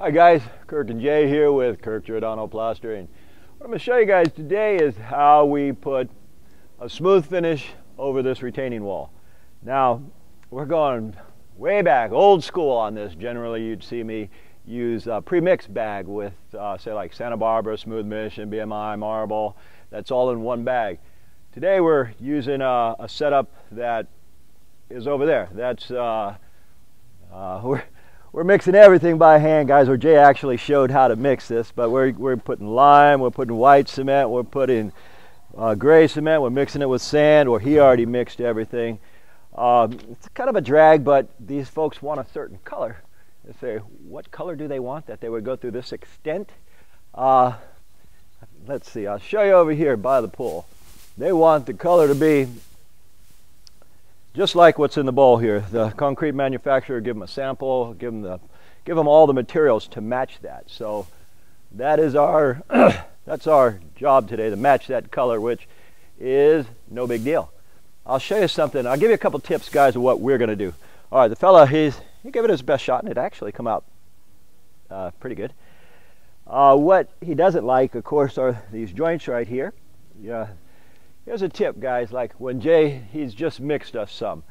Hi guys, Kirk and Jay here with Kirk Giordano Plastering. What I'm going to show you guys today is how we put a smooth finish over this retaining wall. Now, we're going way back, old school on this. Generally, you'd see me use a pre-mixed bag with, say, like Santa Barbara, Smooth Mission, BMI, Marble. That's all in one bag. Today, we're using a setup that is over there. That's We're mixing everything by hand, guys, where Jay actually showed how to mix this, but we're putting lime, we're putting white cement, we're putting gray cement, we're mixing it with sand, or he already mixed everything. It's kind of a drag, but these folks want a certain color. They say, what color do they want that they would go through this extent? Let's see, I'll show you over here by the pool. They want the color to be just like what's in the bowl here. The concrete manufacturer, give them a sample, give them all the materials to match that. So that is our, that's our job today, to match that color, which is no big deal. I'll show you something. I'll give you a couple tips, guys, of what we're gonna do. All right, the fella, he gave it his best shot, and it actually come out pretty good. What he doesn't like, of course, are these joints right here. Yeah. Here's a tip, guys, like when Jay, he's just mixed us some.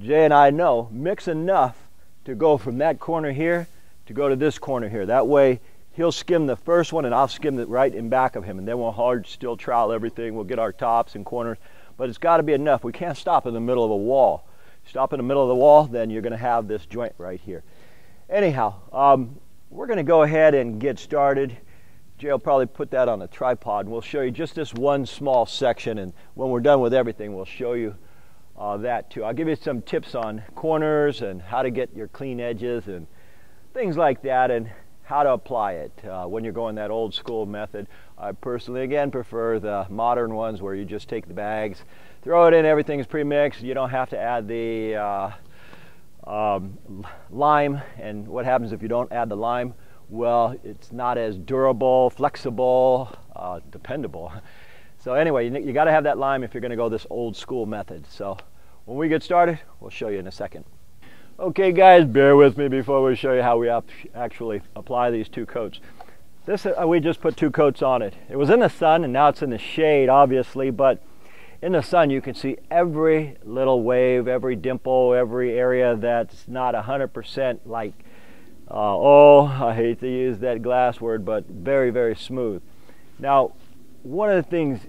Jay and I know, mix enough to go from that corner here to go to this corner here. That way, he'll skim the first one and I'll skim it right in back of him. And then we'll hard still trowel everything. We'll get our tops and corners, but it's gotta be enough. We can't stop in the middle of a wall. Stop in the middle of the wall, then you're gonna have this joint right here. Anyhow, we're gonna go ahead and get started. Jay will probably put that on a tripod, and we'll show you just this one small section, and when we're done with everything, we'll show you that too. I'll give you some tips on corners and how to get your clean edges and things like that, and how to apply it when you're going that old school method. I personally, again, prefer the modern ones where you just take the bags, throw it in, everything's pre-mixed. You don't have to add the lime, and what happens if you don't add the lime? Well, it's not as durable, flexible, dependable. So anyway, you got to have that lime if you're going to go this old school method. So when we get started, we'll show you in a second. Okay, guys, bear with me before we show you how we actually apply these two coats. This we just put two coats on it. It was in the sun, and now it's in the shade, obviously. But in the sun, you can see every little wave, every dimple, every area that's not 100% like. I hate to use that glass word, but very, very smooth. Now, one of the things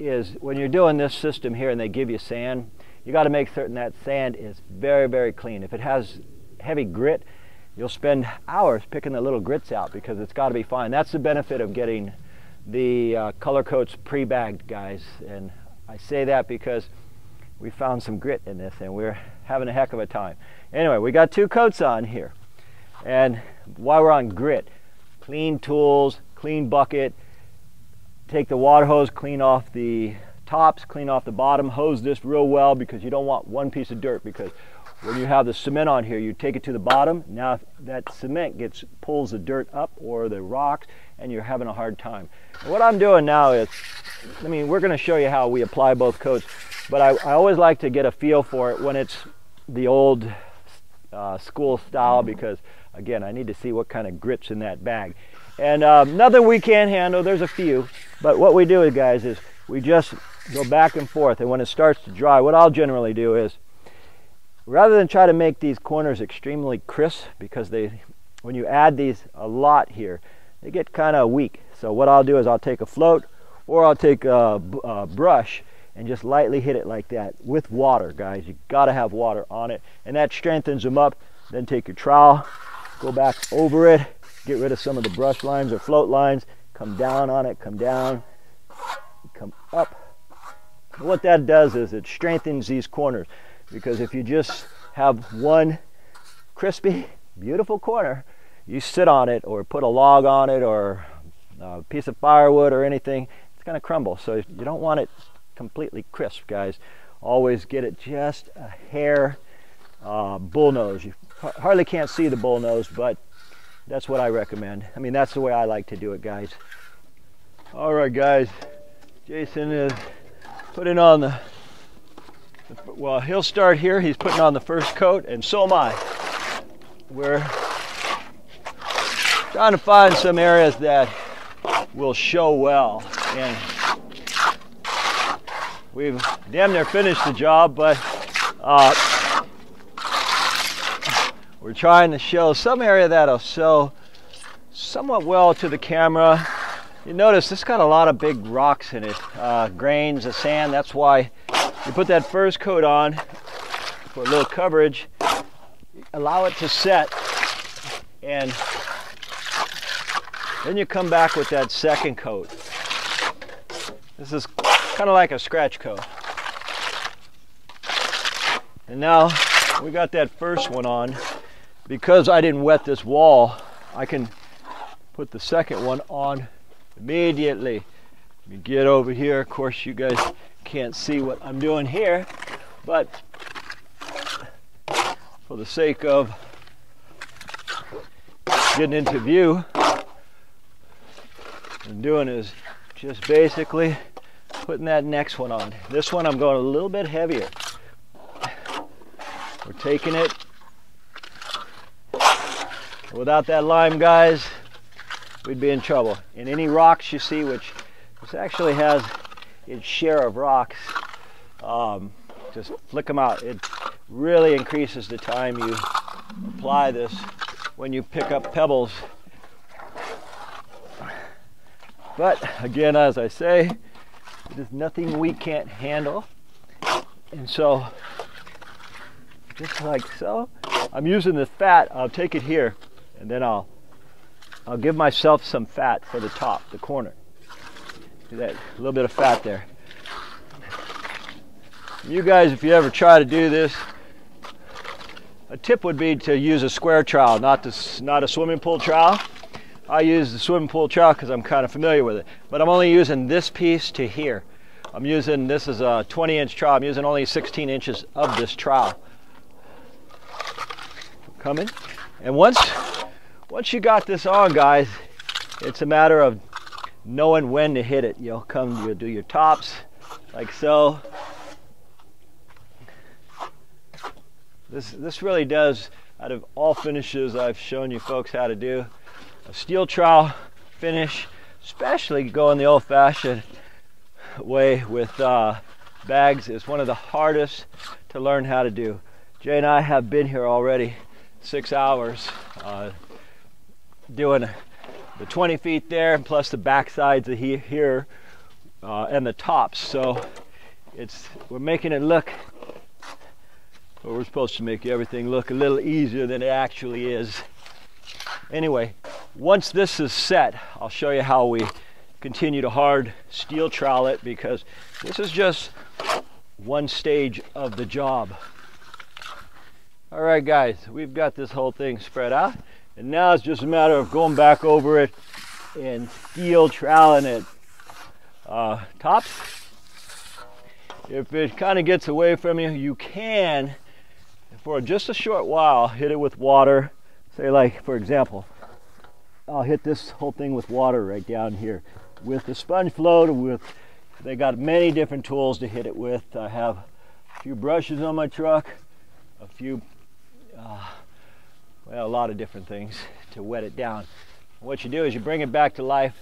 is when you're doing this system here and they give you sand, you got to make certain that sand is very, very clean. If it has heavy grit, you'll spend hours picking the little grits out because it's got to be fine. That's the benefit of getting the color coats pre-bagged, guys. And I say that because we found some grit in this and we're having a heck of a time. Anyway, we got two coats on here. And while we're on grit, clean tools, clean bucket, take the water hose, clean off the tops, clean off the bottom, hose this real well because you don't want one piece of dirt, because when you have the cement on here, you take it to the bottom. Now if that cement pulls the dirt up or the rocks, and you're having a hard time. And what I'm doing now is, I mean, we're going to show you how we apply both coats, but I always like to get a feel for it when it's the old school style, because again, I need to see what kind of grits in that bag. And nothing we can't handle, there's a few, but what we do, guys, is we just go back and forth, and when it starts to dry, what I'll generally do is, rather than try to make these corners extremely crisp, because when you add these a lot here, they get kind of weak. So what I'll do is I'll take a float, or I'll take a brush, and just lightly hit it like that with water, guys. You gotta have water on it, and that strengthens them up. Then take your trowel, go back over it, get rid of some of the brush lines or float lines, come down on it, come down, come up. What that does is it strengthens these corners, because if you just have one crispy, beautiful corner, you sit on it or put a log on it or a piece of firewood or anything, it's gonna crumble. So you don't want it completely crisp, guys. Always get it just a hair bullnose. You hardly can't see the bullnose, but that's what I recommend. I mean, that's the way I like to do it, guys. All right, guys. Jason is putting on well, he'll start here. He's putting on the first coat, and so am I. We're trying to find some areas that will show well. And we've damn near finished the job, but we're trying to show some area that'll show somewhat well to the camera. You notice this got a lot of big rocks in it, grains of sand. That's why you put that first coat on for a little coverage, allow it to set, and then you come back with that second coat. This is kind of like a scratch coat. And now we got that first one on. Because I didn't wet this wall, I can put the second one on immediately. Let me get over here. Of course, you guys can't see what I'm doing here, but for the sake of getting into view, what I'm doing is just basically putting that next one on. This one I'm going a little bit heavier. We're taking it without that lime, guys. We'd be in trouble. And any rocks you see, which this actually has its share of rocks, just flick them out. It really increases the time you apply this when you pick up pebbles. But again, as I say, there's nothing we can't handle. And so, just like so, I'm using the fat. I'll take it here, and then I'll give myself some fat for the top, the corner. See that, a little bit of fat there. You guys, if you ever try to do this, a tip would be to use a square trowel, not a swimming pool trowel. I use the swimming pool trowel because I'm kind of familiar with it. But I'm only using this piece to here. I'm using, this is a 20-inch trowel. I'm using only 16 inches of this trowel. Coming. And once you got this on, guys, it's a matter of knowing when to hit it. You'll come, you'll do your tops, like so. This really does, out of all finishes I've shown you folks how to do, a steel trowel finish, especially going the old-fashioned way with bags, is one of the hardest to learn how to do. Jay and I have been here already 6 hours, doing the 20 feet there, and plus the back sides of here and the tops. So we're making it look, well, we're supposed to make everything look a little easier than it actually is. Anyway, once this is set, I'll show you how we continue to hard steel trowel it, because this is just one stage of the job. All right, guys, we've got this whole thing spread out. And now it's just a matter of going back over it and steel troweling it. Tops, if it kind of gets away from you, you can, for just a short while, hit it with water. Say, like, for example, I'll hit this whole thing with water right down here. With the sponge float, they got many different tools to hit it with. I have a few brushes on my truck, a few, well, a lot of different things to wet it down. What you do is you bring it back to life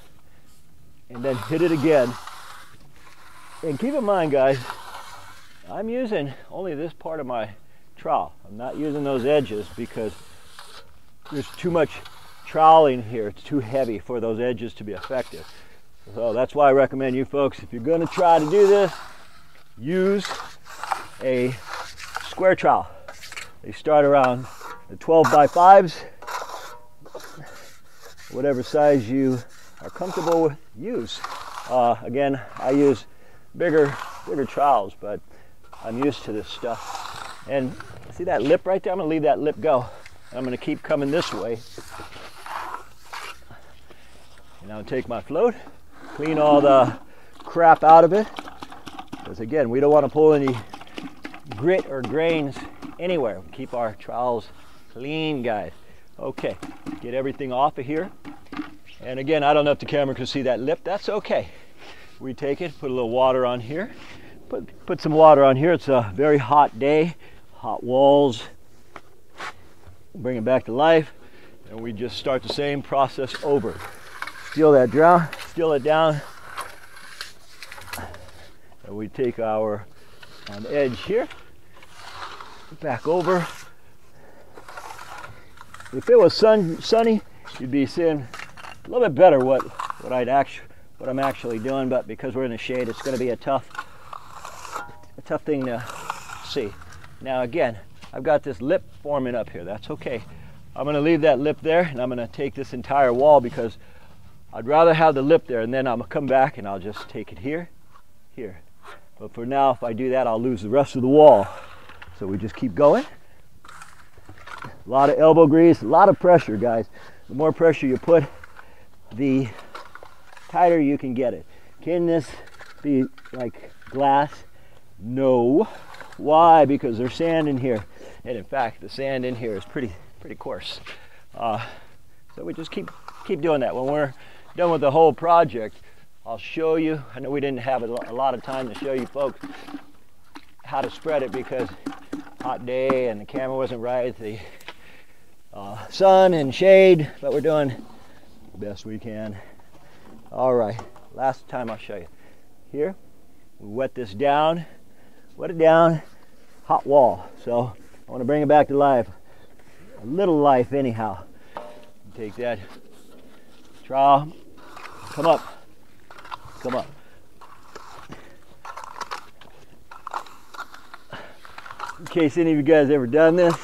and then hit it again. And keep in mind, guys, I'm using only this part of my trowel. I'm not using those edges because there's too much troweling here. It's too heavy for those edges to be effective. So that's why I recommend you folks, if you're going to try to do this, use a square trowel. They start around the 12x5s, whatever size you are comfortable with, use. Again, I use bigger trowels, but I'm used to this stuff. And see that lip right there? I'm gonna leave that lip go. I'm gonna keep coming this way. And I'll take my float, clean all the crap out of it. Because again, we don't wanna pull any grit or grains anywhere. We keep our trowels clean, guys. Okay, get everything off of here. And again, I don't know if the camera can see that lip. That's okay. We take it, put a little water on here. Put some water on here. It's a very hot day, hot walls. Bring it back to life. and we just start the same process over. Seal that down, seal it down, and we take our edge here, back over. If it was sunny, you'd be seeing a little bit better what I'm actually doing, but because we're in the shade, it's going to be a tough thing to see. Now again, I've got this lip forming up here. That's okay. I'm going to leave that lip there, and I'm going to take this entire wall because I'd rather have the lip there, and then I'm going to come back and I'll just take it here, here. But for now, if I do that, I'll lose the rest of the wall. So we just keep going. A lot of elbow grease, a lot of pressure, guys. The more pressure you put, the tighter you can get it. Can this be like glass? No. Why? Because there's sand in here, and in fact the sand in here is pretty coarse. So we just keep doing that. When we're done with the whole project, I'll show you. I know we didn't have a lot of time to show you folks how to spread it because hot day and the camera wasn't right, the sun and shade, but we're doing the best we can. All right, last time I'll show you. Here, we wet it down, hot wall. So I want to bring it back to life, a little life anyhow. Take that trowel, come up. In case any of you guys ever done this,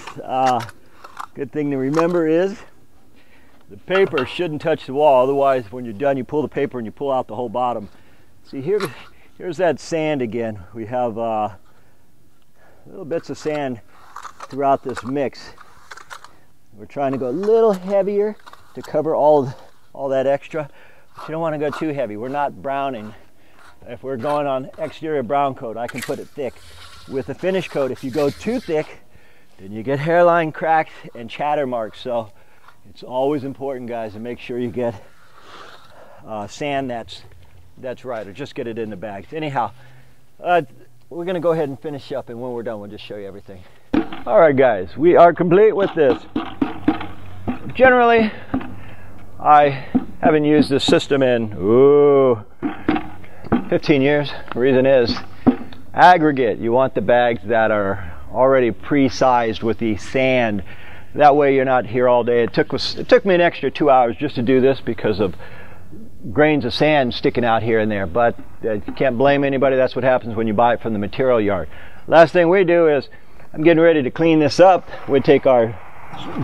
good thing to remember is the paper shouldn't touch the wall. Otherwise, when you're done, you pull the paper and you pull out the whole bottom. See, here's that sand again. We have little bits of sand throughout this mix. We're trying to go a little heavier to cover all that extra. But you don't want to go too heavy. We're not browning. If we're going on exterior brown coat, I can put it thick. With a finish coat, if you go too thick, then you get hairline cracks and chatter marks. So it's always important, guys, to make sure you get sand that's right, or just get it in the bags. Anyhow, we're going to go ahead and finish up, and when we're done, we'll just show you everything. All right, guys, we are complete with this. Generally, I haven't used this system in 15 years. The reason is aggregate. You want the bags that are already pre-sized with the sand. That way you're not here all day. It took me an extra 2 hours just to do this because of grains of sand sticking out here and there, but you can't blame anybody. That's what happens when you buy it from the material yard. Last thing we do is, I'm getting ready to clean this up. We take our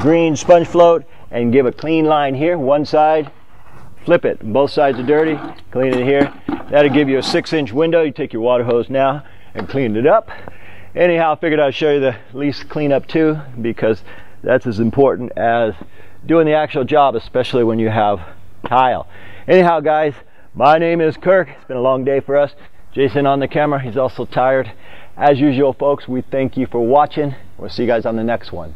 green sponge float and give a clean line here, one side, flip it, both sides are dirty, clean it here. That'll give you a 6-inch window. You take your water hose now and clean it up. Anyhow, I figured I'd show you the least cleanup too, because that's as important as doing the actual job, especially when you have tile. Anyhow, guys, my name is Kirk. It's been a long day for us. Jason on the camera, he's also tired. As usual, folks, we thank you for watching. We'll see you guys on the next one.